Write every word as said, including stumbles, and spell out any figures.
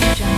Your job.